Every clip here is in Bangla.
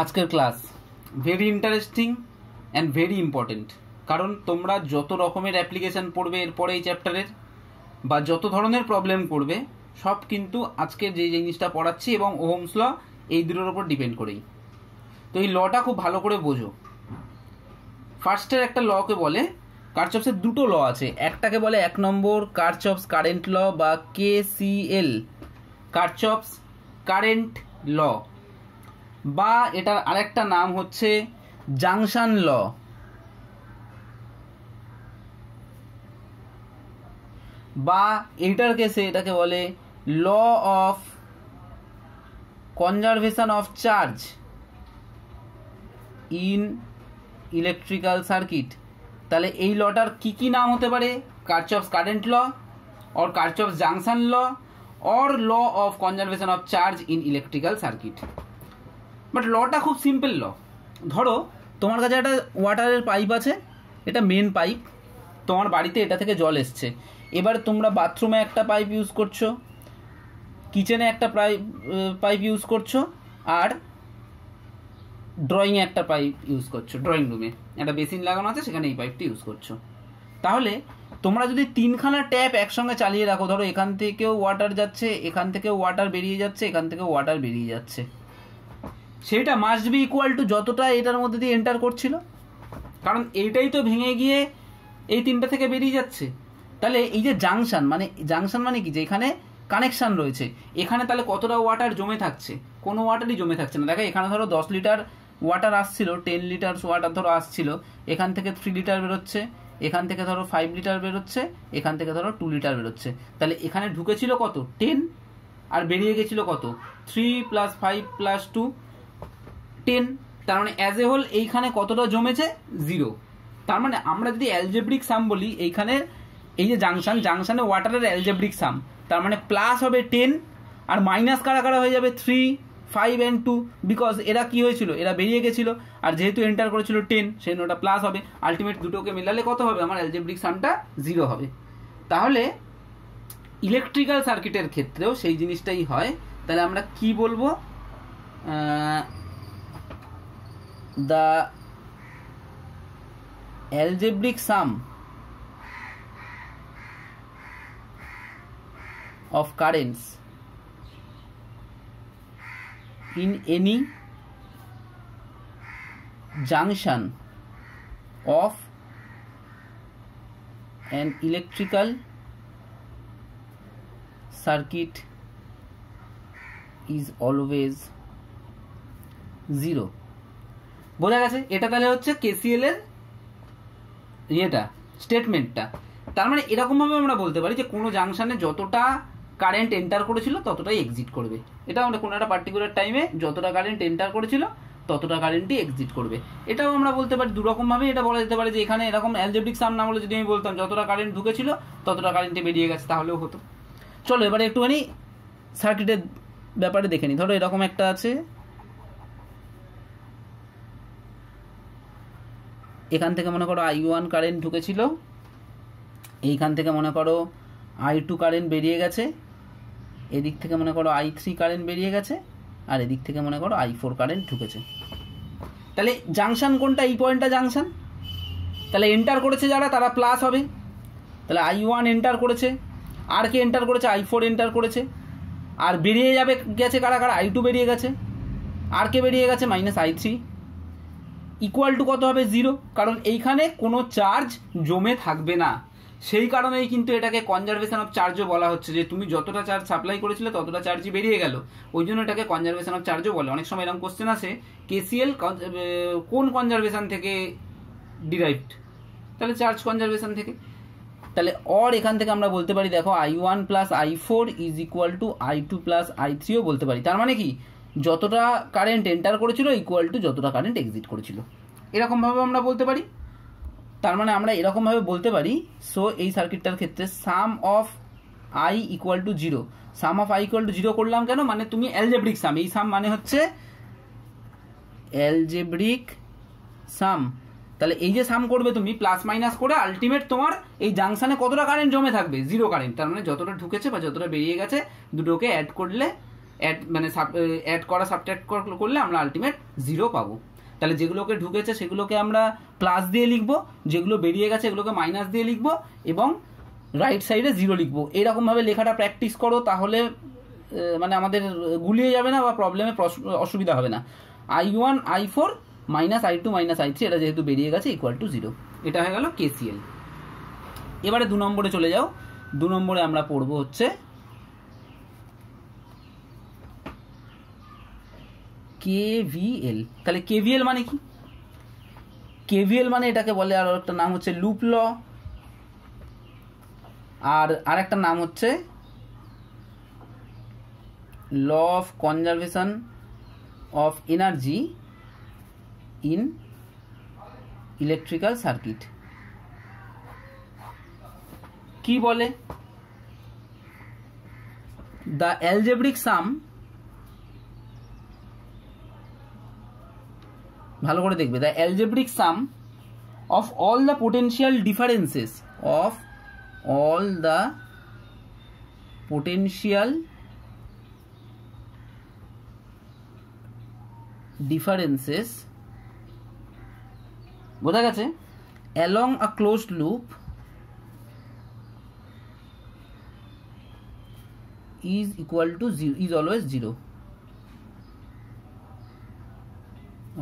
আজকের class very interesting and very important, কারণ তোমরা যত রকমের অ্যাপ্লিকেশান পড়বে এরপরে এই চ্যাপ্টারের, বা যত ধরনের প্রবলেম করবে সব কিন্তু আজকে যে জিনিসটা পড়াচ্ছি এবং ওহমস ল এই দুটোর ওপর ডিপেন্ড করেই। তো এই লটা খুব ভালো করে বোঝো। ফার্স্টের একটা লকে বলে, কার্চফসের দুটো ল আছে, একটাকে বলে এক নম্বর কার্চফস কারেন্ট ল বা KCL, কার্চফস কারেন্ট ল, বা এটার আরেকটা নাম হচ্ছে জাংশন ল। বা এইটার কেসে এটাকে বলে law of conservation of charge in electrical circuit. তাহলে এই লটার কি নাম হতে পারে? Kirchhoff's current law or Kirchhoff's junction law or law of conservation of charge in electrical circuit. But লটা খুব সিম্পল ল। ধরো তোমার কাছে একটা ওয়াটারের পাইপ আছে, এটা মেন পাইপ, তোমার বাড়িতে এটা থেকে জল এসছে। এবার তোমরা বাথরুমে একটা পাইপ ইউজ করছো, কিচেনে একটা পাইপ ইউজ করছো, আর ড্রয়িংয়ে একটা পাইপ ইউজ করছো। ড্রয়িং রুমে একটা বেসিন লাগানো আছে, সেখানে এই পাইপটি ইউজ করছো। তাহলে তোমরা যদি তিনখানা ট্যাপ একসঙ্গে চালিয়ে রাখো, ধরো এখান থেকেও ওয়াটার যাচ্ছে, এখান থেকেও ওয়াটার বেরিয়ে যাচ্ছে, এখান থেকেও ওয়াটার বেরিয়ে যাচ্ছে, সেটা মাস্ট বি ইকুয়াল টু যতটা এটার মধ্যে দিয়ে এন্টার করছিল, কারণ এইটাই তো ভেঙে গিয়ে এই তিনটা থেকে বেরিয়ে যাচ্ছে। তাহলে এই যে জাংশন, মানে জাংশন মানে কি, যে এখানে কানেকশান রয়েছে, এখানে তাহলে কতটা ওয়াটার জমে থাকছে? কোনো ওয়াটারই জমে থাকছে না। দেখো এখানে ধরো 10 লিটার ওয়াটার আসছিল, 10 লিটার্স ওয়াটার ধরো আসছিল, এখান থেকে 3 লিটার বেরোচ্ছে, এখান থেকে ধরো 5 লিটার বেরোচ্ছে, এখান থেকে ধরো 2 লিটার বেরোচ্ছে। তাহলে এখানে ঢুকেছিল কত? 10, আর বেরিয়ে গেছিলো কত? 3 + 5 + 2, 10। তার মানে অ্যাজ এ হোল এইখানে কতটা জমেছে? 0। তার মানে আমরা যদি অ্যালজেব্রিক সাম বলি, এইখানে এই যে জাংশন, জাংশনে ওয়াটারের অ্যালজেব্রিক সাম, তার মানে প্লাস হবে 10 আর মাইনাস কারা হয়ে যাবে 3, 5 and 2, বিকজ এরা কি হয়েছিল, এরা বেরিয়ে গেছিলো, আর যেহেতু এন্টার করেছিল 10, সেই নোটা প্লাস হবে। আলটিমেট দুটোকে মেলালে কত হবে? আমার অ্যালজেব্রিক সামটা 0 হবে। তাহলে ইলেকট্রিক্যাল সার্কিটের ক্ষেত্রেও সেই জিনিসটাই হয়। তাহলে আমরা কি বলবো? The algebraic sum of currents in any junction of an electrical circuit is always 0. বোঝা গেছে? এটা তাহলে হচ্ছে KCL এর ইয়েটা, স্টেটমেন্টটা। তার মানে এরকমভাবে আমরা বলতে পারি যে কোনো জাংশানে যতটা কারেন্ট এন্টার করেছিল ততটাই এক্সিট করবে। এটা আমরা কোনো একটা পার্টিকুলার টাইমে যতটা কারেন্ট এন্টার করেছিল ততটা কারেন্টই এক্সিট করবে। এটাও আমরা বলতে পারি দুরকমভাবে। এটা বলা যেতে পারে যে এখানে এরকম অ্যালজেব্রিক সাম না হলে যদি আমি বলতাম যতটা কারেন্ট ঢুকেছিল ততটা কারেন্টে বেরিয়ে গেছে, তাহলেও হতো। চলো এবারে একটুখানি সার্কিটের ব্যাপারে দেখে নিই। ধরো এরকম একটা আছে, এখান থেকে মনে করো I1 কারেন্ট ঢুকেছিল, এইখান থেকে মনে করো I2 কারেন্ট বেরিয়ে গেছে, এদিক থেকে মনে করো I3 কারেন্ট বেরিয়ে গেছে, আর এদিক থেকে মনে করো I4 কারেন্ট ঢুকেছে। তাহলে জাংশন কোনটা? এই পয়েন্টটা জাংশন। তাহলে এন্টার করেছে যারা, তারা প্লাস হবে। তাহলে I1 এন্টার করেছে, আর কে এন্টার করেছে? I4 এন্টার করেছে। আর বেরিয়ে গেছে কারা কারা? I2 বেরিয়ে গেছে, আর কে বেরিয়ে গেছে? -I3। ইকুয়াল টু কত হবে? 0, কারণ এইখানে কোনো চার্জ জমে থাকবে না। সেই কারণেই কিন্তু এটাকে কনজারভেশন অফ চার্জও বলা হচ্ছে, যে তুমি যতটা চার্জ সাপ্লাই করেছিলে ততটা চার্জই বেরিয়ে গেল, ওই জন্য এটাকে কনজারভেশন অফ চার্জও বলে। অনেক সময় এরকম কোশ্চেন আসে, KCL কোন কনজারভেশন থেকে ডিরাইভড? তাহলে চার্জ কনজারভেশন থেকে। তাহলে অর এখান থেকে আমরা বলতে পারি, দেখো I1 + I4 is equal two I2 + I3ও বলতে পারি। তার মানে কি, যতটা কারেন্ট এন্টার করেছিল ইকুয়াল টু যতটা কারেন্ট এক্সিট করেছিল, এরকমভাবে আমরা বলতে পারি। তার মানে আমরা এরকমভাবে বলতে পারি, সো এই সার্কিটটার ক্ষেত্রে sum of I = 0। Sum of I = 0 করলাম কেন? মানে তুমি অ্যালজেব্রিক সাম, এই সাম মানে হচ্ছে অ্যালজেব্রিক সাম। তাহলে এই যে সাম করবে তুমি প্লাস মাইনাস করে, আলটিমেট তোমার এই জাংশানে কতটা কারেন্ট জমে থাকবে? 0 কারেন্ট। তার মানে যতটা ঢুকেছে বা যতটা বেরিয়ে গেছে দুটোকে অ্যাড করলে অ্যাড করা সাবট্রাক্ট করলে আমরা আলটিমেট জিরো পাবো। তাহলে যেগুলোকে ঢুকেছে সেগুলোকে আমরা প্লাস দিয়ে লিখবো, যেগুলো বেরিয়ে গেছে এগুলোকে মাইনাস দিয়ে লিখবো এবং রাইট সাইডে জিরো লিখবো। এরকমভাবে লেখাটা প্র্যাকটিস করো, তাহলে মানে আমাদের গুলিয়ে যাবে না বা প্রবলেমে অসুবিধা হবে না। i1 i4 minus i2 minus i3 এটা যেহেতু বেরিয়ে গেছে ইকুয়াল টু জিরো। এটা হয়ে গেল কেসিএল। এবারে 2 নম্বরে চলে যাও। 2 নম্বরে আমরা পড়বো হচ্ছে কেভিএল। তাহলে কেভিএল মানে কি? কেভিএল মানে এটাকে বলে আর একটা নাম হচ্ছে লুপ ল, আর আরেকটা নাম হচ্ছে law of conservation of energy in electrical circuit. কি বলে? দ্য অ্যালজেব্রিক সাম, ভালো করে দেখবে, the algebraic sum of all the potential differences of all the potential differences বোঝা গেছে along a closed loop is equal to zero, is always zero,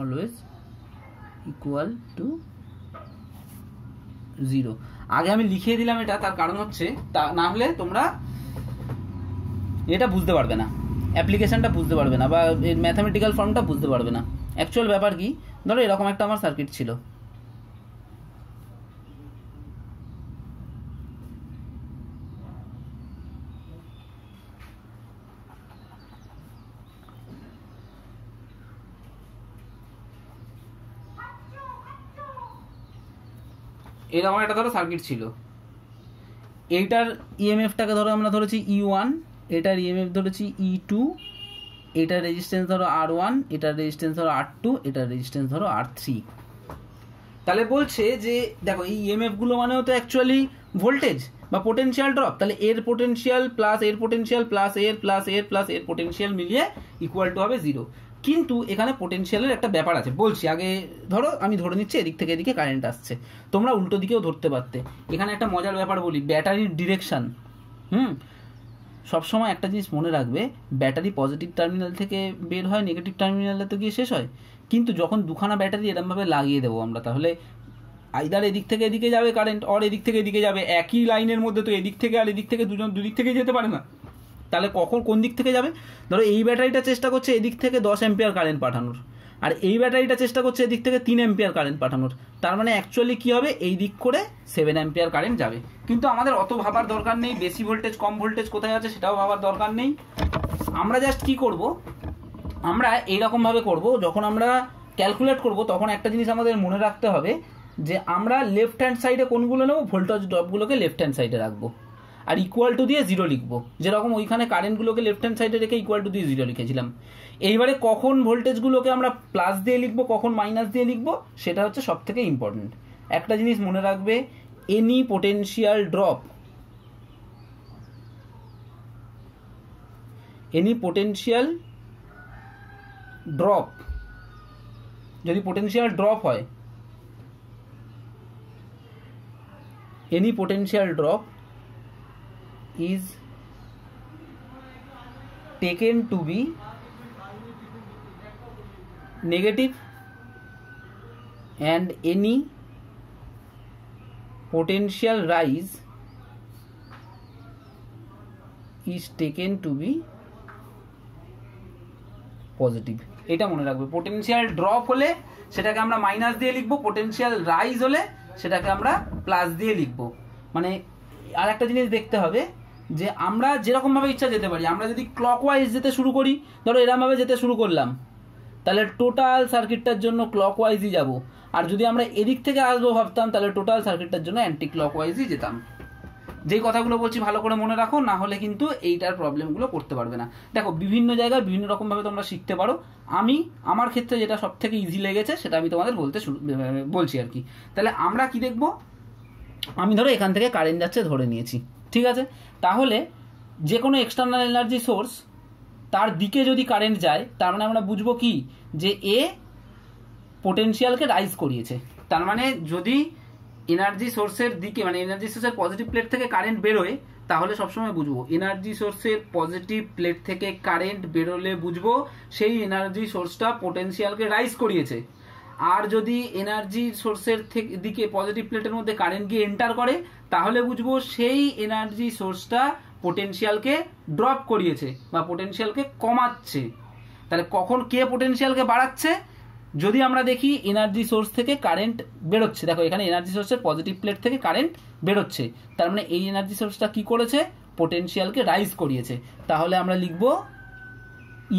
always equal to zero. আগে আমি লিখিয়ে দিলাম এটা, তার কারণ হচ্ছে তা না হলে তোমরা এটা বুঝতে পারবে না, অ্যাপ্লিকেশনটা বুঝতে পারবে না বা ম্যাথামেটিক্যাল ফর্মটা বুঝতে পারবে না। অ্যাকচুয়াল ব্যাপার কি, ধরো এরকম একটা আমার সার্কিট ছিল, এরকম একটা ধরো সার্কিট ছিল, এইটার ইএমএফটাকে ধরো আমরা ধরেছি ই1, এটার ইএমএফ ধরেছি ই2, এটার রেজিস্ট্যান্স ধরো আর1, এটার রেজিস্ট্যান্স ধরো আর2, এটার রেজিস্ট্যান্স ধরো আর3। তাহলে বলছে যে দেখো এই ইএমএফগুলো মানেও তো অ্যাকচুয়ালি ভোল্টেজ বা পোটেনশিয়াল ড্রপ, তাহলে এর পোটেনশিয়াল প্লাস এর পোটেনশিয়াল প্লাস এর প্লাস এর প্লাস এর পোটেনশিয়াল মিলিয়ে ইকুয়াল টু হবে জিরো। কিন্তু এখানে পোটেনশিয়ালের একটা ব্যাপার আছে। বলছি আগে ধরো আমি ধরে নিচ্ছি এদিক থেকে এদিকে কারেন্ট আসছে, তোমরা উল্টো দিকেও ধরতে পারতে। এখানে একটা মজার ব্যাপার বলি, ব্যাটারির ডিরেকশান, সবসময় একটা জিনিস মনে রাখবে, ব্যাটারি পজিটিভ টার্মিনাল থেকে বের হয়, নেগেটিভ টার্মিনালে তো গিয়ে শেষ হয়। কিন্তু যখন দুখানা ব্যাটারি এরমভাবে লাগিয়ে দেবো আমরা, তাহলে আইদার এদিক থেকে এদিকে যাবে কারেন্ট, আর এদিক থেকে এদিকে যাবে। একই লাইনের মধ্যে তো এদিক থেকে আর এদিক থেকে দুজন দুদিক থেকে যেতে পারে না, তাহলে কখন কোন দিক থেকে যাবে? ধরো এই ব্যাটারিটা চেষ্টা করছে এদিক থেকে 10 অ্যাম্পিয়ার কারেন্ট পাঠানোর, আর এই ব্যাটারিটা চেষ্টা করছে এদিক থেকে 3 অ্যাম্পিয়ার কারেন্ট পাঠানোর। তার মানে অ্যাকচুয়ালি কী হবে, এই দিক করে 7 অ্যাম্পিয়ার কারেন্ট যাবে। কিন্তু আমাদের অত ভাবার দরকার নেই, বেশি ভোল্টেজ কম ভোল্টেজ কোথায় আছে সেটাও ভাবার দরকার নেই। আমরা জাস্ট কী করব, আমরা এইরকমভাবে করব, যখন আমরা ক্যালকুলেট করব তখন একটা জিনিস আমাদের মনে রাখতে হবে যে আমরা লেফট হ্যান্ড সাইডে কোনগুলো নেব, ভোল্টেজ ড্রপগুলোকে লেফট হ্যান্ড সাইডে রাখবো আর ইকুয়াল টু দিয়ে জিরো লিখবো, যেরকম ওইখানে কারেন্টগুলোকে লেফট হ্যান্ড সাইডে রেখে ইকুয়াল টু দিয়ে জিরো লিখেছিলাম। এইবারে কখন ভোল্টেজগুলোকে আমরা প্লাস দিয়ে লিখবো, কখন মাইনাস দিয়ে লিখবো, সেটা হচ্ছে সবথেকে ইম্পর্টেন্ট। একটা জিনিস মনে রাখবে, any potential drop, any potential drop, যদি পোটেনশিয়াল ড্রপ হয়, any potential drop is taken to be negative and any potential rise is taken to be positive. এটা মনে রাখবে, পোটেনশিয়াল ড্রপ হলে সেটাকে আমরা মাইনাস দিয়ে লিখবো, পোটেনশিয়াল রাইজ হলে সেটাকে আমরা প্লাস দিয়ে লিখবো। মানে আর একটা জিনিস দেখতে হবে যে আমরা যেরকমভাবে ইচ্ছা যেতে পারি, আমরা যদি ক্লকওয়াইজ যেতে শুরু করি, ধরো এরমভাবে যেতে শুরু করলাম, তাহলে টোটাল সার্কিটটার জন্য ক্লকওয়াইজই যাব। আর যদি আমরা এদিক থেকে আসবো ভাবতাম, তাহলে টোটাল সার্কিটটার জন্য অ্যান্টি ক্লকওয়াইজই যেতাম। যেই কথাগুলো বলছি ভালো করে মনে রাখো, না হলে কিন্তু এইটার প্রবলেমগুলো করতে পারবে না। দেখো বিভিন্ন জায়গায় বিভিন্ন রকমভাবে তোমরা শিখতে পারো, আমি আমার ক্ষেত্রে যেটা সবথেকে ইজি লেগেছে সেটা আমি তোমাদের বলছি আর কি। তাহলে আমরা কি দেখব, আমি ধরো এখান থেকে কারেন্ট যাচ্ছে ধরে নিয়েছি, ঠিক আছে, তাহলে যে কোনো এক্সটার্নাল এনার্জি সোর্স তার দিকে যদি কারেন্ট যায় তার মানে আমরা বুঝবো কি যে এ পোটেনশিয়ালকে রাইজ করিয়েছে। তার মানে যদি এনার্জি সোর্সের দিকে মানে এনার্জি সোর্সের পজিটিভ প্লেট থেকে কারেন্ট বেরোয় তাহলে সবসময় বুঝবো এনার্জি সোর্সের পজিটিভ প্লেট থেকে কারেন্ট বেরোলে বুঝবো সেই এনার্জি সোর্সটা পোটেনশিয়ালকে রাইজ করিয়েছে। আর যদি এনার্জি সোর্সের দিকে পজিটিভ প্লেটের মধ্যে কারেন্ট গিয়ে এন্টার করে তাহলে বুঝবো সেই এনার্জি সোর্সটা পোটেনশিয়ালকে ড্রপ করিয়েছে বা পোটেনশিয়ালকে কমাচ্ছে। তাহলে কখন কে পোটেনশিয়ালকে বাড়াচ্ছে? যদি আমরা দেখি এনার্জি সোর্স থেকে কারেন্ট বেরোচ্ছে, দেখো এখানে এনার্জি সোর্সের পজিটিভ প্লেট থেকে কারেন্ট বেরোচ্ছে, তার মানে এই এনার্জি সোর্সটা কি করেছে? পোটেনশিয়ালকে রাইজ করিয়েছে। তাহলে আমরা লিখব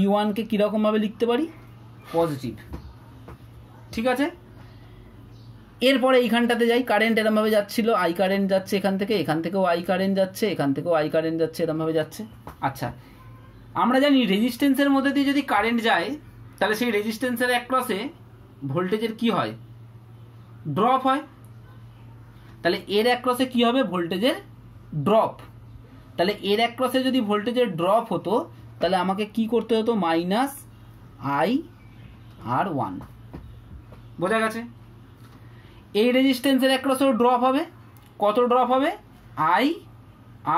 E1কে কীরকমভাবে লিখতে পারি? পজিটিভ। ঠিক আছে, এরপরে এইখানটাতে যাই। কারেন্ট এরমভাবে যাচ্ছিল, আই কারেন্ট যাচ্ছে এখান থেকেও আই কারেন্ট যাচ্ছে, এখান থেকেও আই কারেন্ট যাচ্ছে, এরমভাবে যাচ্ছে। আচ্ছা, আমরা জানি রেজিস্ট্যান্সের মধ্যে দিয়ে যদি কারেন্ট যায় তাহলে সেই রেজিস্ট্যান্সের অ্যাক্রসে ভোল্টেজের কি হয়? ড্রপ হয়। তাহলে এর অ্যাক্রসে কি হবে? ভোল্টেজের ড্রপ। তাহলে এর অ্যাক্রসে যদি ভোল্টেজের ড্রপ হতো তাহলে আমাকে কি করতে হতো? Minus I R one. বোঝা গেছে? এই রেজিস্ট্যান্সের অ্যাক্রসেও ড্রপ হবে। কত ড্রপ হবে? I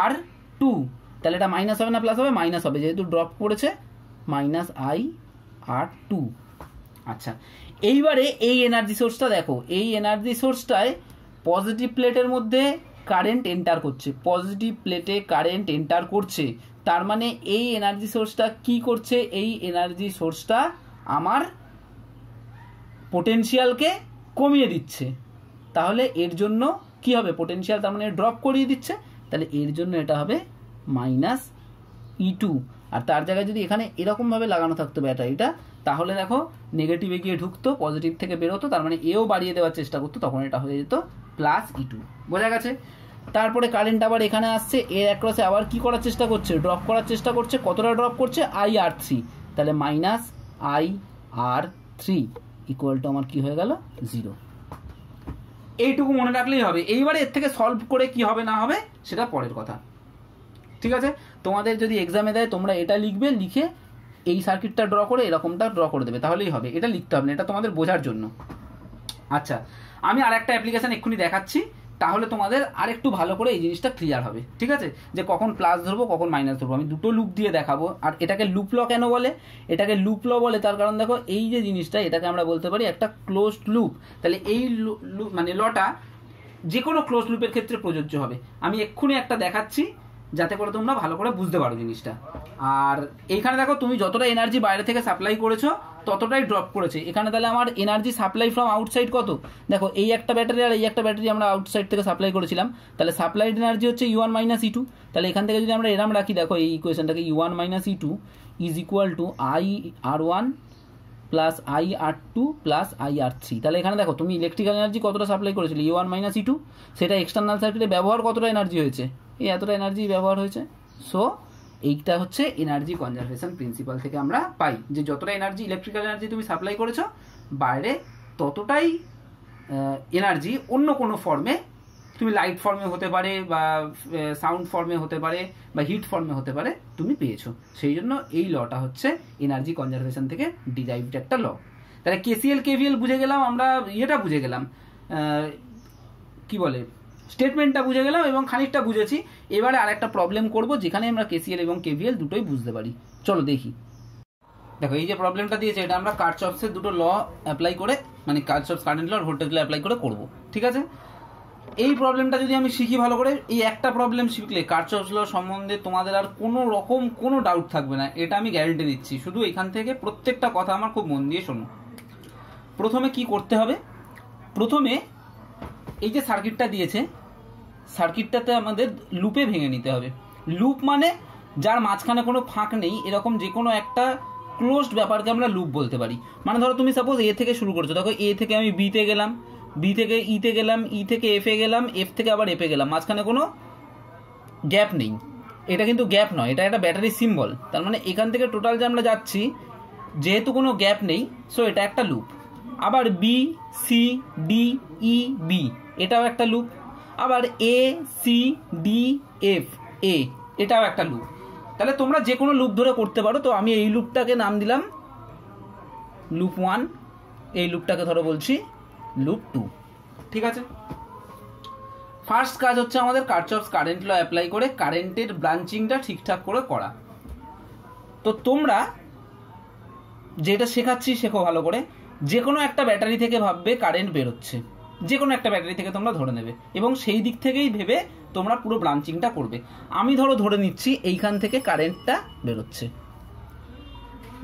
R two. তাহলে এটা মাইনাস হবে না প্লাস হবে? মাইনাস হবে, যেহেতু ড্রপ করেছে, মাইনাস আই আর টু। আচ্ছা, এইবারে এই এনার্জি সোর্সটা দেখো, এই এনার্জি সোর্সটায় পজিটিভ প্লেটের মধ্যে কারেন্ট এন্টার করছে, পজিটিভ প্লেটে কারেন্ট এন্টার করছে, তার মানে এই এনার্জি সোর্সটা কি করছে? এই এনার্জি সোর্সটা আমার পোটেনশিয়ালকে কমিয়ে দিচ্ছে। তাহলে এর জন্য কি হবে? পোটেনশিয়াল তার মানে ড্রপ করিয়ে দিচ্ছে, তাহলে এর জন্য এটা হবে মাইনাস ই টু। আর তার জায়গায় যদি এখানে এরকমভাবে লাগানো থাকতো ব্যাটারিটা, তাহলে দেখো নেগেটিভে গিয়ে ঢুকতো, পজিটিভ থেকে বেরোতো, তার মানে এও বাড়িয়ে দেওয়ার চেষ্টা করতো, তখন এটা হয়ে যেত প্লাস ই টু। বোঝা গেছে? তারপরে কারেন্ট আবার এখানে আসছে, এর অ্যাক্রসে আবার কি করার চেষ্টা করছে? ড্রপ করার চেষ্টা করছে। কতটা ড্রপ করছে? I R three. তাহলে minus I R three equal to আমার কী হয়ে গেল? জিরো। এইটুকু মনে রাখলেই হবে। এইবারে এর থেকে সলভ করে কি হবে না হবে সেটা পরের কথা। ঠিক আছে, তোমাদের যদি এক্সামে দেয় তোমরা এটা লিখবে, লিখে এই সার্কিটটা ড্র করে এরকমটা ড্র করে দেবে, তাহলেই হবে। এটা লিখতে হবে না, এটা তোমাদের বোঝার জন্য। আচ্ছা, আমি আর একটা অ্যাপ্লিকেশান এক্ষুনি দেখাচ্ছি, তাহলে তোমাদের আর একটু ভালো করে এই জিনিসটা ক্লিয়ার হবে। ঠিক আছে, যে কখন প্লাস ধরবো কখন মাইনাস ধরবো, আমি দুটো লুপ দিয়ে দেখাবো। আর এটাকে লুপ ল কেন বলে? এটাকে লুপ ল বলে তার কারণ দেখো এই যে জিনিসটা, এটাকে আমরা বলতে পারি একটা ক্লোজড লুপ। তাহলে এই মানে লটা যে কোনো ক্লোজ লুপের ক্ষেত্রে প্রযোজ্য হবে। আমি এক্ষুনি একটা দেখাচ্ছি যাতে করে তোমরা ভালো করে বুঝতে পারো জিনিসটা। আর এইখানে দেখো তুমি যতটা এনার্জি বাইরে থেকে সাপ্লাই করেছো ততটাই ড্রপ করেছে। এখানে তাহলে আমার এনার্জি সাপ্লাই ফ্রম আউটসাইড কত? দেখো এই একটা ব্যাটারি আর এই একটা ব্যাটারি আমরা আউটসাইড থেকে সাপ্লাই করেছিলাম, তাহলে সাপ্লাইড এনার্জি হচ্ছে ইউওয়ান মাইনাস ই টু। তাহলে এখান থেকে যদি আমরা এরম রাখি, দেখো এই ইকুয়েশনটাকে, E one minus E two is equal to I R one plus I R two plus I R three. তাহলে এখানে দেখো তুমি ইলেকট্রিক্যাল এনার্জি কতটা সাপ্লাই করেছিলে, ইউওয়ান মাইনাস ই টু, সেটা এক্সটার্নাল সার্কিটে ব্যবহার কতটা এনার্জি হয়েছে, এই এতটা এনার্জি ব্যবহার হয়েছে। সো এইটা হচ্ছে এনার্জি কনজারভেশন প্রিন্সিপাল থেকে আমরা পাই যে যতটা এনার্জি ইলেকট্রিক্যাল এনার্জি তুমি সাপ্লাই করেছো বাইরে, ততটাই এনার্জি অন্য কোনো ফর্মে, তুমি লাইট ফর্মে হতে পারে বা সাউন্ড ফর্মে হতে পারে বা হিট ফর্মে হতে পারে, তুমি পেয়েছো। সেই জন্য এই লটা হচ্ছে এনার্জি কনজারভেশন থেকে ডিরাইভড একটা ল। তাহলে কেসিএল কেভিএল বুঝে গেলাম আমরা, ইয়েটা বুঝে গেলাম, কি বলে, স্টেটমেন্টটা বুঝে গেলাম এবং খানিকটা বুঝেছি। এবারে আর একটা প্রবলেম করবো যেখানে আমরা কেসিএল এবং কেভিএল দুটোই বুঝতে পারি। চলো দেখি। দেখো এই যে প্রবলেমটা দিয়েছে এটা আমরা কার্চফসের দুটো ল অ্যাপ্লাই করে, মানে কার্চফস কারেন্ট ল আর ভোল্টেজ ল অ্যাপ্লাই করে করবো। ঠিক আছে, এই প্রবলেমটা যদি আমি শিখি ভালো করে, এই একটা প্রবলেম শিখলে কার্চফস ল সম্বন্ধে তোমাদের আর কোনো রকম কোনো ডাউট থাকবে না, এটা আমি গ্যারেন্টি দিচ্ছি। শুধু এখান থেকে প্রত্যেকটা কথা আমার খুব মন দিয়ে শোনো। প্রথমে কি করতে হবে? প্রথমে এই যে সার্কিটটা দিয়েছে, সার্কিটটাতে আমাদের লুপে ভেঙে নিতে হবে। লুপ মানে যার মাঝখানে কোনো ফাঁক নেই, এরকম যে কোনো একটা ক্লোজড ব্যাপারকে আমরা লুপ বলতে পারি। মানে ধরো তুমি সাপোজ এ থেকে শুরু করছো, দেখো এ থেকে আমি বিতে গেলাম, বি থেকে ইতে গেলাম, ই থেকে এফে গেলাম, এফ থেকে আবার এফে গেলাম, মাঝখানে কোনো গ্যাপ নেই। এটা কিন্তু গ্যাপ নয়, এটা একটা ব্যাটারি সিম্বল। তার মানে এখান থেকে টোটাল যে আমরা যাচ্ছি, যেহেতু কোনো গ্যাপ নেই, সো এটা একটা লুপ। আবার B C D E B, এটাও একটা লুপ। আবার A C D F A, এটাও একটা লুপ। তাহলে তোমরা যে কোনো লুপ ধরে করতে পারো। তো আমি এই লুপটাকে নাম দিলাম লুপ ওয়ান, এই লুপটাকে ধরো বলছি লুপ টু। ঠিক আছে, ফার্স্ট কাজ হচ্ছে আমাদের কার্চফস কারেন্ট ল অ্যাপ্লাই করে কারেন্টের ব্রাঞ্চিংটা ঠিকঠাক করে করা। তো তোমরা যেটা শেখাচ্ছি শেখো ভালো করে। যে কোনো একটা ব্যাটারি থেকে ভাববে কারেন্ট বেরোচ্ছে, যে কোনো একটা ব্যাটারি থেকে তোমরা ধরে নেবে এবং সেই দিক থেকেই ভেবে তোমরা পুরো ব্রাঞ্চিংটা করবে। আমি ধরো ধরে নিচ্ছি এইখান থেকে কারেন্টটা বেরোচ্ছে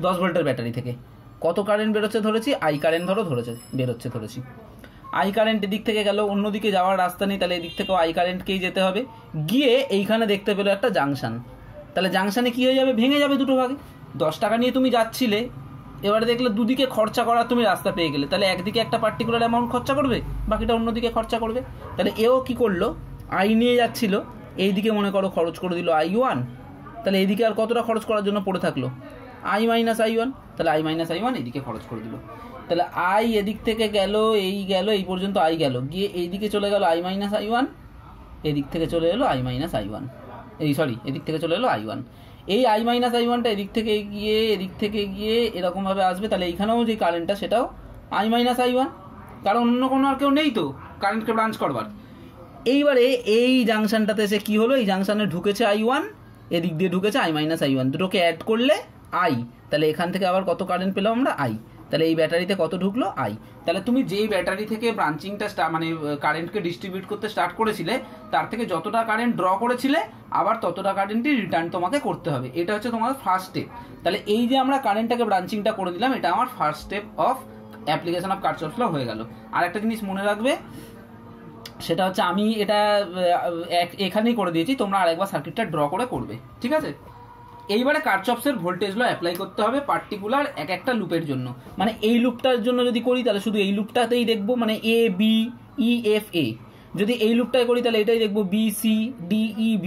10 ভোল্টের ব্যাটারি থেকে। কত কারেন্ট বেরোচ্ছে ধরেছি, আই কারেন্ট বেরোচ্ছে ধরেছি। আই কারেন্ট এদিক থেকে গেল, অন্যদিকে যাওয়ার রাস্তা নেই, তাহলে এদিক থেকেও আই কারেন্টকেই যেতে হবে। গিয়ে এইখানে দেখতে পেলো একটা জাংশন, তাহলে জাংশানে কী হয়ে যাবে, ভেঙে যাবে দুটো ভাগে। 10 টাকা নিয়ে তুমি যাচ্ছিলে, এবারে দেখলে দুদিকে খরচা করার তুমি রাস্তা পেয়ে গেলে, তাহলে একদিকে একটা পার্টিকুলার অ্যামাউন্ট খরচা করবে, বাকিটা অন্যদিকে খরচা করবে। তাহলে এও কি করলো, আই নিয়ে যাচ্ছিল, এইদিকে মনে করো খরচ করে দিল I1, তাহলে এইদিকে আর কতটা খরচ করার জন্য পড়ে থাকলো I-I1, তাহলে I-I1 এইদিকে খরচ করে দিল। তাহলে আই এদিক থেকে গেল এই পর্যন্ত আই গেল, গিয়ে এইদিকে চলে গেল I-I1, এদিক থেকে চলে এলো I-I1, এদিক থেকে চলে এলো I1। এই I-I1টা এদিক থেকে গিয়ে এরকমভাবে আসবে, তাহলে এইখানেও যে কারেন্টটা সেটাও I-I1, কারণ অন্য কোনো আর কেউ নেই তো কারেন্টকে ব্রাঞ্চ করবার। এইবারে এই জাংশনটাতে এসে কি হলো, এই জাংশনে ঢুকেছে I1, এদিক দিয়ে ঢুকেছে I-I1, দুটোকে অ্যাড করলে I, তাহলে এখান থেকে আবার কত কারেন্ট পেলাম আমরা I, তাহলে এই ব্যাটারিতে কত ঢুকলো I। তাহলে তুমি যেই ব্যাটারি থেকে ব্রাঞ্চিংটা মানে কারেন্টকে ডিস্ট্রিবিউট করতে স্টার্ট করেছিলে, তার থেকে যতটা কারেন্ট ড্র করেছিলে আবার ততটা কারেন্টই রিটার্ন তোমাকে করতে হবে। এটা হচ্ছে তোমাদের ফার্স্ট স্টেপ। তাহলে এই যে আমরা কারেন্টটাকে ব্রাঞ্চিংটা করে দিলাম, এটা আমার first step of application of Kirchhoff's law হয়ে গেল। আর একটা জিনিস মনে রাখবে, সেটা হচ্ছে আমি এটা এখানেই করে দিয়েছি, তোমরা আরেকবার সার্কিটটা ড্র করে করবে। ঠিক আছে, এইবারে কার্চফসের ভোল্টেজ ল অ্যাপ্লাই করতে হবে পার্টিকুলার এক একটা লুপের জন্য। মানে এই লুপটার জন্য যদি করি তাহলে শুধু এই লুপটাতেই দেখবো, মানে ABEFA। যদি এই লুপটায় করি তাহলে এটাই দেখবো BCDEB,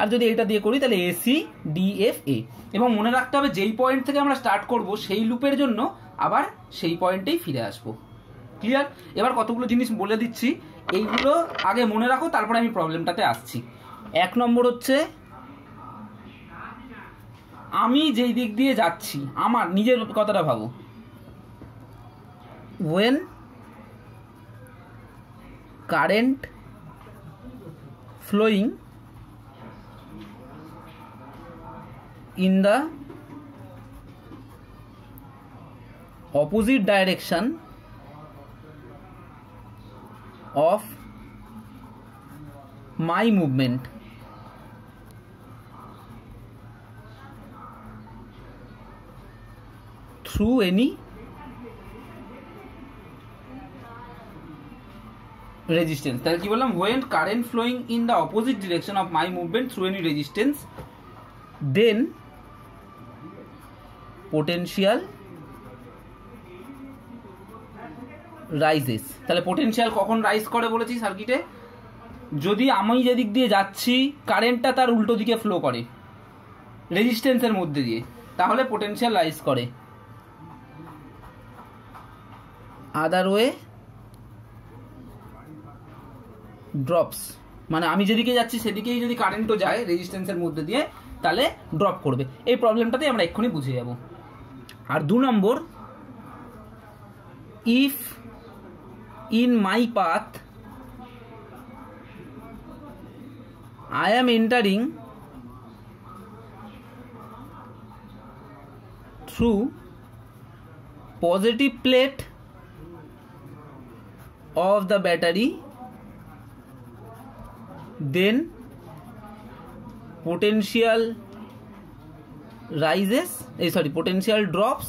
আর যদি এটা দিয়ে করি তাহলে ACDFA। এবং মনে রাখতে হবে যেই পয়েন্ট থেকে আমরা স্টার্ট করব সেই লুপের জন্য আবার সেই পয়েন্টেই ফিরে আসবো। ক্লিয়ার? এবার কতগুলো জিনিস বলে দিচ্ছি, এইগুলো আগে মনে রাখো, তারপরে আমি প্রবলেমটাতে আসছি। 1 নম্বর হচ্ছে আমি যেই দিক দিয়ে যাচ্ছি, আমার নিজের কথাটা ভাবো, when current flowing in the opposite direction of my movement through any resistance, তাহলে কি বললাম, when current flowing in the opposite direction of my movement through any resistance, then potential rises। তাহলে potential কখন rise করে বলেছি সার্কিটে, যদি আমি যে দিক দিয়ে যাচ্ছি কারেন্টটা তার উল্টো দিকে ফ্লো করে রেজিস্ট্যান্সের মধ্যে দিয়ে, তাহলে potential rise করে। আদার ওয়ে ড্রপস, মানে আমি যেদিকে যাচ্ছি সেদিকেই যদি কারেন্টও যায় রেজিস্ট্যান্সের মধ্যে দিয়ে তাহলে ড্রপ করবে। এই প্রবলেমটাতেই আমরা এক্ষুনি বুঝে যাব। আর 2 নম্বর, if in my path I am entering through positive plate of the battery, then potential drops,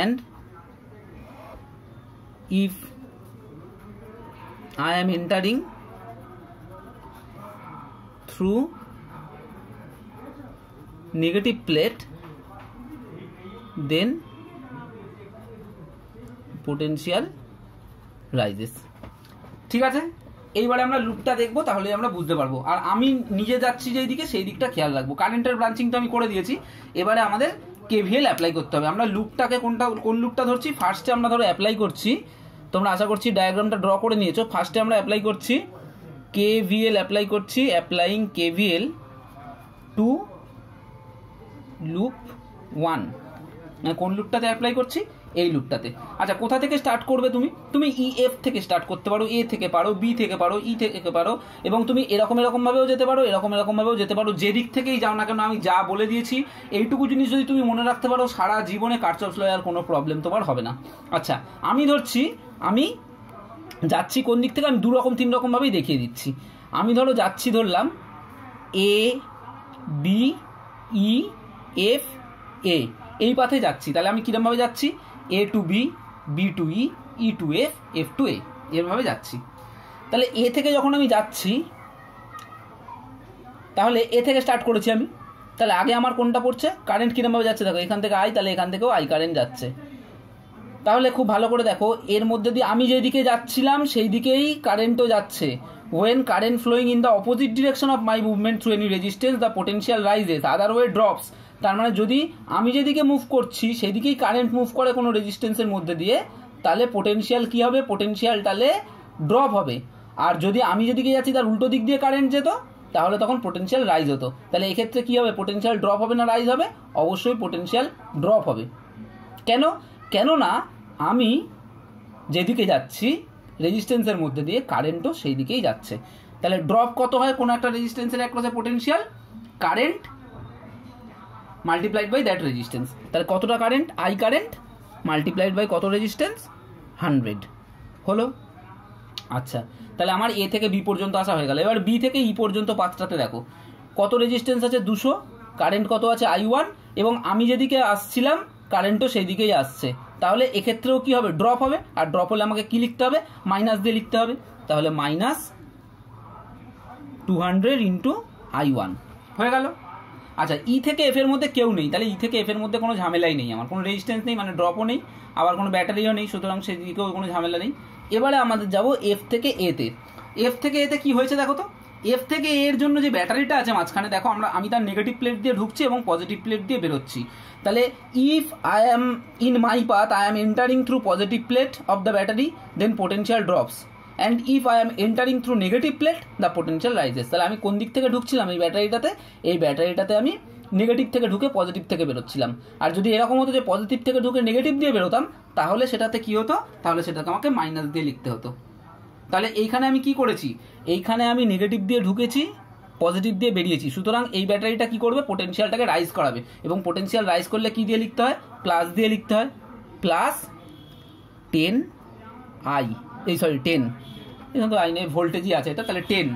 and if I am entering through negative plate, then potential rises. ঠিক আছে, এইবারে আমরা লুপটা দেখবো, তাহলে আমরা বুঝতে পারবো। আর আমি নিজে যাচ্ছি যেই দিকে সেই দিকটা খেয়াল রাখবো। কারেন্টের ব্রাঞ্চিংটা আমি করে দিয়েছি, এবারে আমাদের KVL অ্যাপ্লাই করতে হবে। আমরা লুপটাকে কোন লুপটা ধরছি, ফার্স্টে আমরা ধরো অ্যাপ্লাই করছি, তোমরা আশা করছি ডায়াগ্রামটা ড্র করে নিয়েছো। ফার্স্টে আমরা অ্যাপ্লাই করছি KVL, applying KVL to loop one, মানে কোন লুপটাতে অ্যাপ্লাই করছি, এই লুপটাতে। আচ্ছা, কোথা থেকে স্টার্ট করবে তুমি? তুমি ই এফ থেকে স্টার্ট করতে পারো, এ থেকে পারো, বি থেকে পারো, ই থেকে পারো, এবং তুমি এরকম এরকমভাবেও যেতে পারো, এরকম এরকমভাবেও যেতে পারো। যে দিক থেকেই যাও না কেন, আমি যা বলে দিয়েছি এইটুকু জিনিস যদি তুমি মনে রাখতে পারো, সারা জীবনে কার্চফস ল এর কোনো প্রবলেম তোমার হবে না। আচ্ছা, আমি ধরছি আমি যাচ্ছি কোন দিক থেকে, আমি দুরকম তিন রকমভাবেই দেখিয়ে দিচ্ছি। আমি ধরো যাচ্ছি, ধরলাম এ বি ই এফ এ, এই পথে যাচ্ছি। তাহলে আমি কীরকমভাবে যাচ্ছি? A to B, B to E, E to F, F to A, এরভাবে যাচ্ছি। তাহলে এ থেকে যখন আমি যাচ্ছি, তাহলে এ থেকে স্টার্ট করেছি আমি, তাহলে আগে আমার কোনটা পড়ছে, কারেন্ট কীরকমভাবে যাচ্ছে দেখো, এখান থেকে আই, তাহলে এখান থেকেও আই কারেন্ট যাচ্ছে। তাহলে খুব ভালো করে দেখো, এর মধ্যে দিয়ে আমি যেদিকে যাচ্ছিলাম সেই দিকেই কারেন্টও যাচ্ছে। When current flowing in the opposite direction of my movement through any resistance, the potential rises, other way drops. তার মানে যদি আমি যেদিকে মুভ করছি সেদিকেই কারেন্ট মুভ করে কোনো রেজিস্ট্যান্সের মধ্যে দিয়ে, তাহলে পোটেনশিয়াল কী হবে? পোটেনশিয়াল তাহলে ড্রপ হবে। আর যদি আমি যেদিকে যাচ্ছি তার উল্টো দিক দিয়ে কারেন্ট যেত, তাহলে তখন পোটেনশিয়াল রাইজ হতো। তাহলে এক্ষেত্রে কী হবে? পোটেনশিয়াল ড্রপ হবে না রাইজ হবে? অবশ্যই পোটেনশিয়াল ড্রপ হবে। কেননা আমি যেদিকে যাচ্ছি রেজিস্ট্যান্সের মধ্যে দিয়ে কারেন্টও সেই দিকেই যাচ্ছে। তাহলে ড্রপ কত হয় কোনো একটা রেজিস্ট্যান্সের অ্যাক্রসে? Potential current multiplied by that resistance. তাহলে কতটা current? I current multiplied by কত রেজিস্ট্যান্স? 100 হলো। আচ্ছা, তাহলে আমার এ থেকে বি পর্যন্ত আসা হয়ে গেল। এবার বি থেকে ই পর্যন্ত পাঁচটাতে দেখো কত রেজিস্ট্যান্স আছে, 200, কারেন্ট কত আছে, I1, এবং আমি যেদিকে আসছিলাম কারেন্টও সেই দিকেই আসছে। তাহলে এক্ষেত্রেও কী হবে? ড্রপ হবে। আর ড্রপ হলে আমাকে কী লিখতে হবে? মাইনাস দিয়ে লিখতে হবে। তাহলে মাইনাস 200 ইন্টু I1 হয়ে গেল। আচ্ছা, ই থেকে এফ এর মধ্যে কেউ নেই, তাহলে ই থেকে এফ এর মধ্যে কোনো ঝামেলাই নেই, আমার কোনো রেজিস্ট্যান্স নেই, মানে ড্রপও নেই, আবার কোনো ব্যাটারিও নেই, সুতরাং সেদিকেও কোনো ঝামেলা নেই। এবারে আমাদের যাব এফ থেকে এতে। এফ থেকে এতে কী হয়েছে দেখো তো। এফ থেকে এর জন্য যে ব্যাটারিটা আছে মাঝখানে দেখো, আমি তার নেগেটিভ প্লেট দিয়ে ঢুকছি এবং পজিটিভ প্লেট দিয়ে বেরোচ্ছি। তাহলে if I am in my path, I am entering through positive plate of the battery, then potential drops, and if I am entering through negative plate the potential rises. তাহলে আমি কোন দিক থেকে ঢুকছিলাম? এই ব্যাটারিটাতে। এই ব্যাটারিটাতে আমি নেগেটিভ থেকে ঢুকে পজিটিভ থেকে বেরোচ্ছিলাম। আর যদি এরকম হতো যে পজিটিভ থেকে ঢুকে নেগেটিভ দিয়ে বেরোতাম, তাহলে সেটাতে কী হতো? তাহলে সেটাকে আমাকে মাইনাস দিয়ে লিখতে হতো। তাহলে এইখানে আমি কি করেছি? এইখানে আমি নেগেটিভ দিয়ে ঢুকেছি, পজিটিভ দিয়ে বেরিয়েছি, সুতরাং এই ব্যাটারিটা কি করবে? পোটেনশিয়ালটাকে রাইজ করাবে, এবং পোটেনশিয়াল রাইজ করলে কি দিয়ে লিখতে হয়? প্লাস দিয়ে লিখতে হয়। প্লাস 10 এখানে তো আই নেই, ভোল্টেজই আছে এটা। তাহলে 10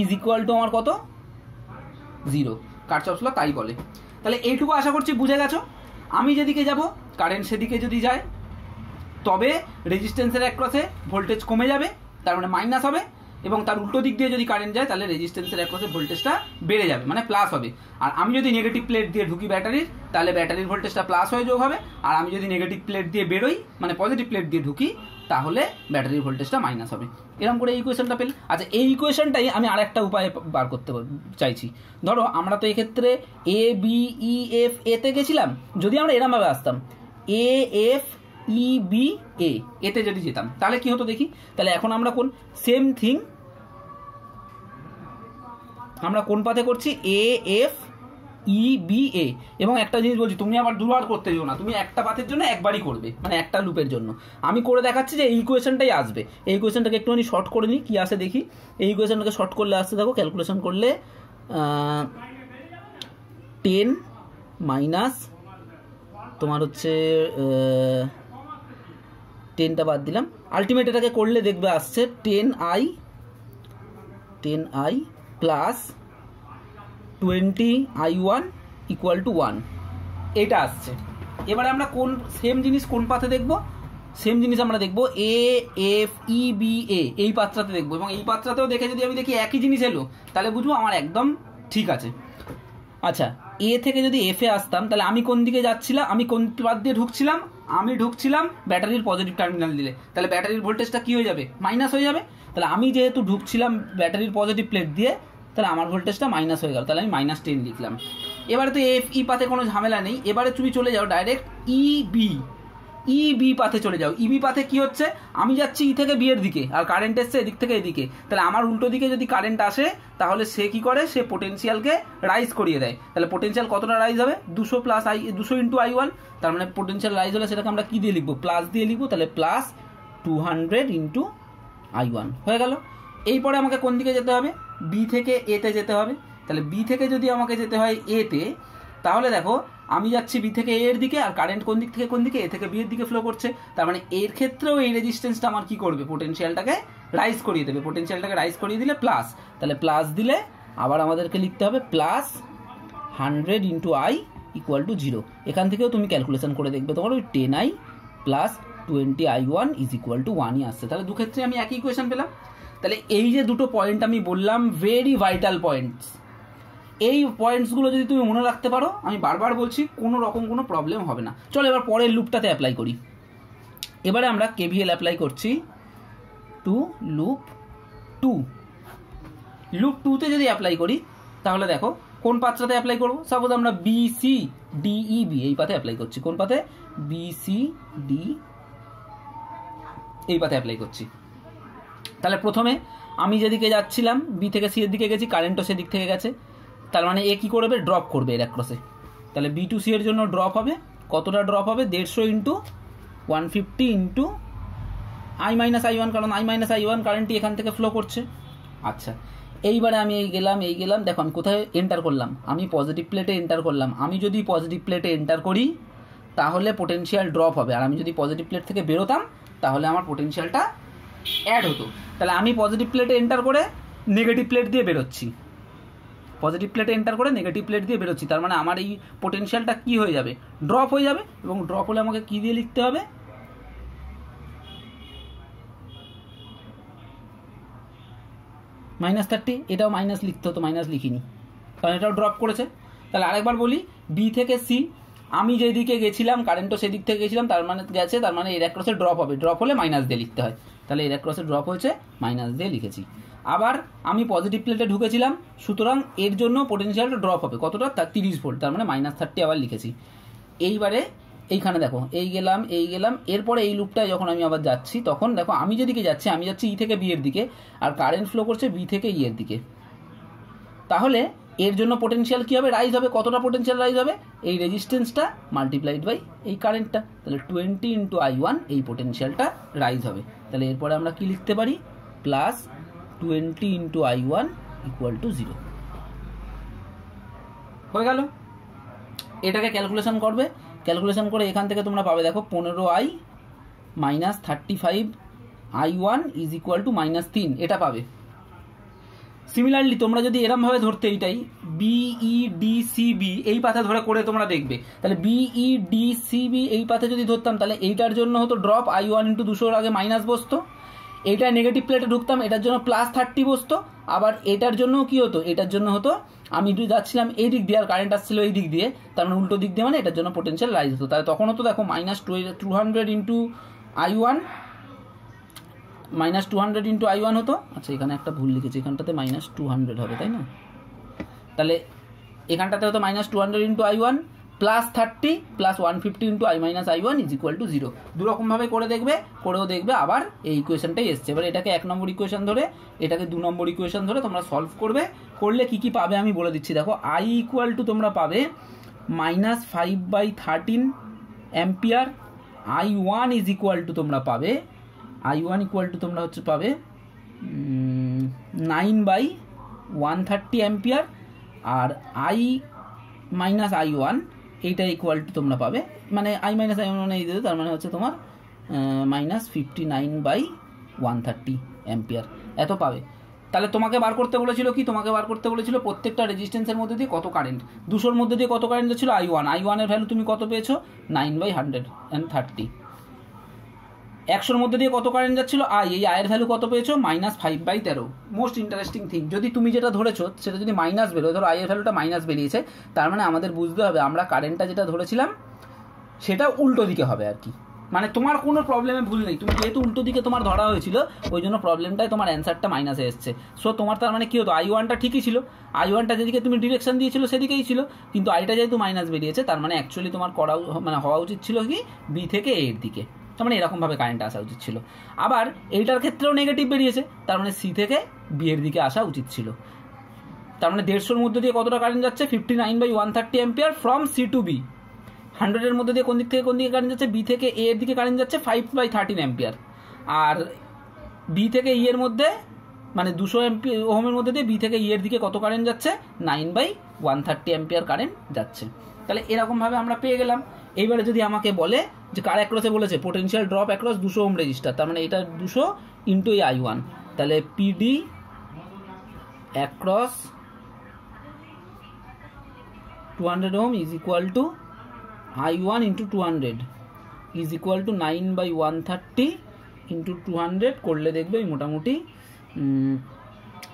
ইজ ইকুয়াল টু আমার কত? 0। কার্চফস ল তাই বলে। তাহলে এইটুকু আশা করছি বুঝে গেছো। আমি যেদিকে যাব কারেন্ট সেদিকে যদি যায়, তবে রেজিস্ট্যান্সের অ্যাক্রসে ভোল্টেজ কমে যাবে, তার মানে মাইনাস হবে, এবং তার উল্টো দিক দিয়ে যদি কারেন্ট যায় তাহলে রেজিস্ট্যান্সের অ্যাক্রসে ভোল্টেজটা বেড়ে যাবে, মানে প্লাস হবে। আর আমি যদি নেগেটিভ প্লেট দিয়ে ঢুকি ব্যাটারির, তাহলে ব্যাটারির ভোল্টেজটা প্লাস হয়ে যোগ হবে। আর আমি যদি নেগেটিভ প্লেট দিয়ে বেরোই, মানে পজিটিভ প্লেট দিয়ে ঢুকি, তাহলে ব্যাটারির ভোল্টেজটা মাইনাস হবে। এরকম করে এই ইকুয়েশনটা পেল। আচ্ছা, এই ইকুয়েশনটাই আমি আর একটা উপায়ে বার করতে চাইছি। ধরো আমরা তো এক্ষেত্রে এ বি ই এফ এতে গেছিলাম, যদি আমরা এরমভাবে আসতাম এ এফ ই বি এ এতে যদি যেতাম তাহলে কি হতো দেখি। তাহলে এখন আমরা কোন সেম থিং আমরা কোন পথে করছি? A F E B A. এবং একটা জিনিস বলছি, তুমি আবার দুবার করতে যেও না, তুমি একটা পাথের জন্য একবারই করবে, মানে একটা লুপের জন্য। আমি করে দেখাচ্ছি যে এই ইকুয়েশনটাই আসবে। এই ইকুয়েশনটাকে একটুখানি শর্ট করে নিই, কি আসে দেখি। এই ইকুয়েশনটাকে শর্ট করলে আসতে দেখো, ক্যালকুলেশন করলে 10 মাইনাস তোমার হচ্ছে 10টা বাদ দিলাম, আলটিমেট এটাকে করলে দেখবে আসছে 10i plus 20i1 equal to 1, এটা আসছে। এবারে আমরা কোন সেম জিনিস কোন পাথে দেখব? সেম জিনিস আমরা দেখব এ এফ ই বি এ, এই পাত্রাতে দেখব। এবং এই পাত্রাতেও দেখে যদি আমি দেখি একই জিনিস এলো, তাহলে বুঝবো আমার একদম ঠিক আছে। আচ্ছা, এ থেকে যদি এফ এ আসতাম, তাহলে আমি কোন দিকে যাচ্ছিলাম? আমি কোন পাথ দিয়ে ঢুকছিলাম? আমি ঢুকছিলাম ব্যাটারির পজিটিভ টার্মিনাল দিলে, তাহলে ব্যাটারির ভোল্টেজটা কী হয়ে যাবে? মাইনাস হয়ে যাবে। তাহলে আমি যেহেতু ঢুকছিলাম ব্যাটারির পজিটিভ প্লেট দিয়ে, তাহলে আমার ভোল্টেজটা মাইনাস হয়ে গেল, তাহলে আমি মাইনাস 10 লিখলাম। এবারে তো এফ ই পাতে কোনো ঝামেলা নেই। এবারে তুমি চলে যাও direct E B. E B পাথে চলে যাও। ই বি পাথে কী হচ্ছে, আমি যাচ্ছি ই থেকে বি এর দিকে আর কারেন্ট এসছে এদিক থেকে এদিকে, তাহলে আমার উল্টো দিকে যদি কারেন্ট আসে তাহলে সে কী করে, সে পোটেন্সিয়ালকে রাইজ করিয়ে দেয়। তাহলে পোটেন্সিয়াল কতটা রাইজ হবে, 200 + 200 × I1, তার মানে পোটেন্সিয়াল রাইজ হলে সেটাকে আমরা কী দিয়ে লিখবো, প্লাস দিয়ে লিখবো, তাহলে প্লাস 200 × I1 হয়ে গেল। এরপরে আমাকে কোন দিকে যেতে হবে, বি থেকে এতে যেতে হবে। তাহলে বি থেকে যদি আমাকে যেতে হয় এতে, তাহলে দেখো আমি যাচ্ছি বি থেকে এর দিকে আর কারেন্ট কোন দিক থেকে কোন দিকে, এ থেকে বি এর দিকে ফ্লো করছে, তার মানে এর ক্ষেত্রেও এই রেজিস্ট্যান্সটা আমার কী করবে, পোটেনশিয়ালটাকে রাইজ করিয়ে দেবে। পোটেনশিয়ালটাকে রাইজ করিয়ে দিলে প্লাস, তাহলে প্লাস দিলে আবার আমাদেরকে লিখতে হবে প্লাস 100 × I = 0। এখান থেকেও তুমি ক্যালকুলেশন করে দেখবে, তোমার ওই 10I + 20I1 = 1ই আসছে। তাহলে দুক্ষেত্রে আমি একই ইকুয়েশন পেলাম। তাহলে এই যে দুটো পয়েন্ট আমি বললাম, ভেরি ভাইটাল পয়েন্টস, এই পয়েন্টসগুলো যদি তুমি মনে রাখতে পারো, আমি বারবার বলছি কোনো রকম কোনো প্রবলেম হবে না। চলো এবার পরের লুপটাতে অ্যাপ্লাই করি। এবারে আমরা KVL অ্যাপ্লাই করছি টু লুপ 2। লুপ 2-তে যদি অ্যাপ্লাই করি তাহলে দেখো কোন পাত্রতে অ্যাপ্লাই করবো, সাপোজ আমরা BCDEB এই পাতে অ্যাপ্লাই করছি। কোন পাতে, BCD এই পাতে অ্যাপ্লাই করছি। তাহলে প্রথমে আমি যেদিকে যাচ্ছিলাম B থেকে C এর দিকে গেছি, কারেন্টও সেদিক থেকে গেছে, তার মানে এ কী করবে, ড্রপ করবে এর অ্যাক্রসে। তাহলে B2C এর জন্য ড্রপ হবে, কতটা ড্রপ হবে, 150 × I - I1, কারণ I - I1 কারেন্টটি এখান থেকে ফ্লো করছে। আচ্ছা এইবারে আমি এই গেলাম, দেখো আমি কোথায় এন্টার করলাম, আমি পজিটিভ প্লেটে এন্টার করলাম। আমি যদি পজিটিভ প্লেটে এন্টার করি তাহলে পোটেনশিয়াল ড্রপ হবে, আর আমি যদি পজিটিভ প্লেট থেকে বেরোতাম তাহলে আমার পোটেনশিয়ালটা অ্যাড হতো। তাহলে আমি পজিটিভ প্লেটে এন্টার করে নেগেটিভ প্লেট দিয়ে বেরোচ্ছি, পজিটিভ প্লেটে এন্টার করে নেগেটিভ প্লেট দিয়ে বেরোচ্ছি, তার মানে আমার এই পোটেনশিয়ালটা কী হয়ে যাবে, ড্রপ হয়ে যাবে। এবং ড্রপ হলে আমাকে কী দিয়ে লিখতে হবে, -30। এটাও মাইনাস লিখতে হতো, মাইনাস লিখিনি কারণ এটাও ড্রপ করেছে। তাহলে আরেকবার বলি, B থেকে C আমি যেদিকে গেছিলাম কারেন্টও সেদিক থেকে গেছিলাম, তার মানে গেছে, তার মানে এর অ্যাক্রসে ড্রপ হবে, ড্রপ হলে মাইনাস দিয়ে লিখতে হয়। তাহলে এর অ্যাক্রসে ড্রপ হয়েছে, মাইনাস দিয়ে লিখেছি। আবার আমি পজিটিভ প্লেটে ঢুকেছিলাম, সুতরাং এর জন্য পোটেনশিয়ালটা ড্রপ হবে, কতটা, 30 ভোল্ট, তার মানে -30 আবার লিখেছি। এইবারে এইখানে দেখো এই গেলাম, এরপরে এই লুপটায় যখন আমি আবার যাচ্ছি তখন দেখো আমি যেদিকে যাচ্ছি, আমি যাচ্ছি ই থেকে বি এর দিকে আর কারেন্ট ফ্লো করছে বি থেকে ই এর দিকে, তাহলে এর জন্য পোটেনশিয়াল কী হবে, রাইজ হবে। কতটা পোটেনশিয়াল রাইজ হবে, এই রেজিস্ট্যান্সটা মাল্টিপ্লাইড বাই এই কারেন্টটা, তাহলে 20 × I1 এই পোটেনশিয়ালটা রাইজ হবে। তাহলে এরপরে আমরা কী লিখতে পারি, প্লাস 20 × I1 = 0 হয়ে গেল। এটাকে ক্যালকুলেশন করবে, ক্যালকুলেশন করে এখান থেকে তোমরা পাবে দেখো 15I - 35I1 = -3, এটা পাবে। সিমিলারলি তোমরা যদি এরমভাবে ধরতে, এইটাই BEDCB এই পাথে ধরে করে তোমরা দেখবে, তাহলে BEDCB এই পাথে যদি ধরতাম তাহলে এইটার জন্য হতো ড্রপ, I1 × 200 আগে মাইনাস বসতো, এটা নেগেটিভ প্লেটে ঢুকতাম এটার জন্য +30 বসতো, আবার এটার জন্য কি হতো, এটার জন্য হতো আমি একটু যাচ্ছিলাম এই দিক দিয়ে আর কারেন্ট আসছিল এই দিক দিয়ে, তার মানে উল্টো দিক দিয়ে, মানে এটার জন্য পোটেনশিয়াল রাইজ হতো। তাহলে তখন হতো দেখো -200 × I1 হতো। আচ্ছা এখানে একটা ভুল লিখেছি, এখানটাতে -200 হবে তাই না, তাহলে এখানটাতে হতো -200 × I1 +30 + 150 × I - I1 = 0। দুরকমভাবে করে দেখবে, করেও দেখবে আবার এই ইকুয়েশনটাই এসছে। এবার এটাকে 1 নম্বর ইকুয়েশন ধরে, এটাকে 2 নম্বর ইকুয়েশন ধরে তোমরা সলভ করবে। করলে কি কি পাবে আমি বলে দিচ্ছি, দেখো I = তোমরা পাবে -5/13 অ্যাম্পিয়ার, I1 = তোমরা পাবে, I1 = তোমরা হচ্ছে পাবে 9/130 অ্যাম্পিয়ার, আর I - I1 এইটা ইকুয়ালটু তোমরা পাবে, মানে I - I1 মানে এই দিতে, তার মানে হচ্ছে তোমার -59/130 অ্যাম্পিয়ার এত পাবে। তাহলে তোমাকে বার করতে বলেছিল কি, তোমাকে বার করতে বলেছিল প্রত্যেকটা রেজিস্ট্যান্সের মধ্যে দিয়ে কত কারেন্ট, 200-র মধ্যে দিয়ে কত কারেন্ট ছিল I1 এর ভ্যালু তুমি কত পেয়েছো, 9/130। 100-র মধ্যে দিয়ে কত কারেন্ট যাচ্ছিল I এর ভ্যালু কত পেয়েছো, -5/13। মোস্ট ইন্টারেস্টিং থিং, যদি তুমি যেটা ধরেছো সেটা যদি মাইনাস বেরোয়, ধরো I এর ভ্যালুটা মাইনাস বেরিয়েছে, তার মানে আমাদের বুঝতে হবে আমরা কারেন্টটা যেটা ধরেছিলাম সেটা উল্টো দিকে হবে আর কি। মানে তোমার কোনো প্রবলেমে ভুল নেই, তুমি যেহেতু উল্টো দিকে তোমার ধরা হয়েছিল ওই জন্য প্রবলেমটায় তোমার অ্যান্সারটা মাইনাসে এসছে। সো তোমার তার মানে কী হতো, আই ওয়ানটা ঠিকই ছিল, আই ওয়ানটা যেদিকে তুমি ডিরেকশন দিয়েছিলো সেদিকেই ছিল, কিন্তু আইটা যেহেতু মাইনাস বেরিয়েছে তার মানে অ্যাকচুয়ালি তোমার করা মানে হওয়া উচিত ছিল কি বি থেকে এর দিকে, তার মানে এরকমভাবে কারেন্ট আসা উচিত ছিল। আবার এইটার ক্ষেত্রেও নেগেটিভ বেরিয়েছে, তার মানে সি থেকে বি এর দিকে আসা উচিত ছিল। তার মানে 150 মধ্যে দিয়ে কতটা কারেন্ট যাচ্ছে, 59/130 ampere from C to B. 100 মধ্যে দিয়ে কোন দিক থেকে কোন দিকে কারেন্ট যাচ্ছে, বি থেকে এ এর দিকে কারেন্ট যাচ্ছে 5/13 অ্যাম্পিয়ার, আর বি থেকে ই এর মধ্যে মানে 200 ওহমের মধ্যে দিয়ে বি থেকে ই এর দিকে কত কারেন্ট যাচ্ছে, 9/130 অ্যাম্পিয়ার কারেন্ট যাচ্ছে। তাহলে এরকমভাবে আমরা পেয়ে গেলাম। এইবারে যদি আমাকে বলে যে কার অ্যাক্রসে বলেছে potential drop across 200 ohm resistor, তার মানে এটা 200 ইন্টু আই ওয়ান, তাহলে PD across 200 ohm is equal to I1 into 200 is equal to 9/130 into 200 করলে দেখবে মোটামুটি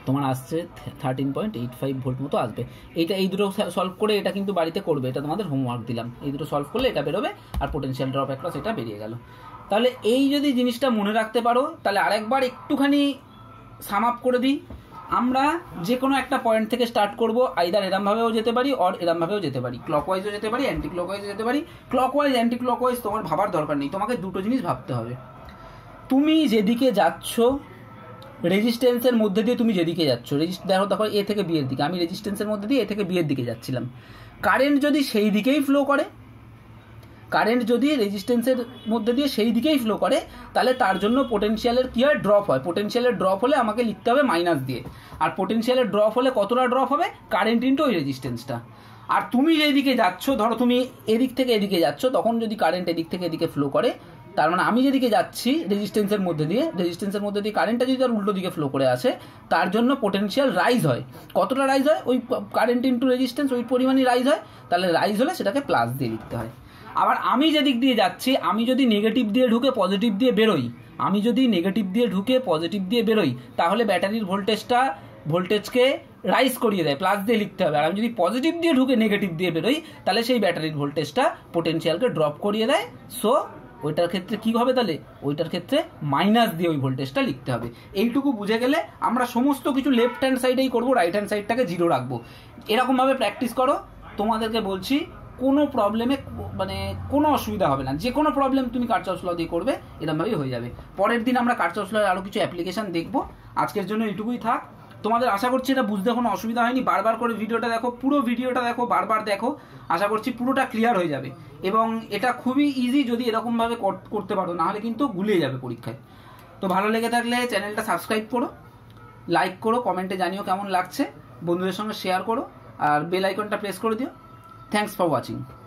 তোমার আসছে 13.85 ভোল্ট মতো আসবে। এইটা এই দুটো সলভ করে এটা কিন্তু বাড়িতে করবে, এটা তোমাদের হোমওয়ার্ক দিলাম। এই দুটো সলভ করলে এটা বেরোবে, আর পোটেনশিয়াল ড্রপ অ্যাক্রস এটা বেরিয়ে গেল। তাহলে এই যদি জিনিসটা মনে রাখতে পারো, তাহলে আরেকবার একটুখানি সাম আপ করে দিই। আমরা যে কোনো একটা পয়েন্ট থেকে স্টার্ট করব, আইদার এরমভাবেও যেতে পারি অর এরমভাবেও যেতে পারি, ক্লকওয়াইজও যেতে পারি অ্যান্টি ক্লকওয়াইজও যেতে পারি। ক্লকওয়াইজ অ্যান্টি ক্লকওয়াইজ তোমার ভাবার দরকার নেই, তোমাকে দুটো জিনিস ভাবতে হবে। তুমি যেদিকে যাচ্ছ রেজিস্ট্যান্সের মধ্যে দিয়ে তুমি যেদিকে যাচ্ছ, দেখো দেখো এ থেকে বি এর দিকে, আমি রেজিস্ট্যান্সের মধ্যে দিয়ে এ থেকে বি এর দিকে যাচ্ছিলাম, কারেন্ট যদি সেই দিকেই ফ্লো করে, কারেন্ট যদি রেজিস্ট্যান্সের মধ্যে দিয়ে সেই দিকেই ফ্লো করে, তাহলে তার জন্য পোটেনশিয়ালের কী হয়, ড্রপ হয়। পোটেনশিয়ালের ড্রপ হলে আমাকে লিখতে হবে মাইনাস দিয়ে, আর পোটেনশিয়ালের ড্রপ হলে কতটা ড্রপ হবে, কারেন্ট ইন্টু ওই রেজিস্ট্যান্সটা। আর তুমি যেদিকে যাচ্ছ, ধরো তুমি এদিক থেকে এদিকে যাচ্ছ, তখন যদি কারেন্ট এদিক থেকে এদিকে ফ্লো করে, তার মানে আমি যেদিকে যাচ্ছি রেজিস্ট্যান্সের মধ্যে দিয়ে, রেজিস্ট্যান্সের মধ্যে দিয়ে কারেন্টটা যদি তার উল্টো দিকে ফ্লো করে আসে, তার জন্য পোটেনশিয়াল রাইজ হয়। কতটা রাইজ হয়, ওই কারেন্ট ইন্টু রেজিস্ট্যান্স ওই পরিমাণই রাইজ হয়, তাহলে রাইজ হলে সেটাকে প্লাস দিয়ে লিখতে হয়। আবার আমি যেদিক দিয়ে যাচ্ছি, আমি যদি নেগেটিভ দিয়ে ঢুকে পজিটিভ দিয়ে বেরোই, আমি যদি নেগেটিভ দিয়ে ঢুকে পজিটিভ দিয়ে বেরোই, তাহলে ব্যাটারির ভোল্টেজকে রাইজ করিয়ে দেয়, প্লাস দিয়ে লিখতে হবে। আর আমি যদি পজিটিভ দিয়ে ঢুকে নেগেটিভ দিয়ে বেরোই, তাহলে সেই ব্যাটারির ভোল্টেজটা পোটেনশিয়ালকে ড্রপ করিয়ে দেয়। সো ওইটার ক্ষেত্রে কী হবে, তাহলে ওইটার ক্ষেত্রে মাইনাস দিয়ে ওই ভোল্টেজটা লিখতে হবে। এইটুকু বুঝে গেলে আমরা সমস্ত কিছু লেফট হ্যান্ড সাইডেই করবো, রাইট হ্যান্ড সাইডটাকে জিরো রাখবো। এরকমভাবে প্র্যাকটিস করো, তোমাদেরকে বলছি কোনো প্রবলেমে মানে কোনো অসুবিধা হবে না। যে কোনো প্রবলেম তুমি কার্চফস ল দিয়ে করবে, এরকমভাবেই হয়ে যাবে। পরের দিন আমরা কার্চফস ল এর আরও কিছু অ্যাপ্লিকেশান দেখব। আজকের জন্য এইটুকুই থাক। তোমাদের আশা করছি এটা বুঝতে কোনো অসুবিধা হয়নি। বারবার করে ভিডিওটা দেখো, পুরো ভিডিওটা দেখো, বারবার দেখো, আশা করছি পুরোটা ক্লিয়ার হয়ে যাবে। এবং এটা খুবই ইজি যদি এরকমভাবে করতে পারো, নাহলে কিন্তু গুলিয়ে যাবে পরীক্ষায়। তো ভালো লেগে থাকলে চ্যানেলটা সাবস্ক্রাইব করো, লাইক করো, কমেন্টে জানিও কেমন লাগছে, বন্ধুদের সঙ্গে শেয়ার করো, আর বেল আইকনটা প্রেস করে দিও। Thanks for watching.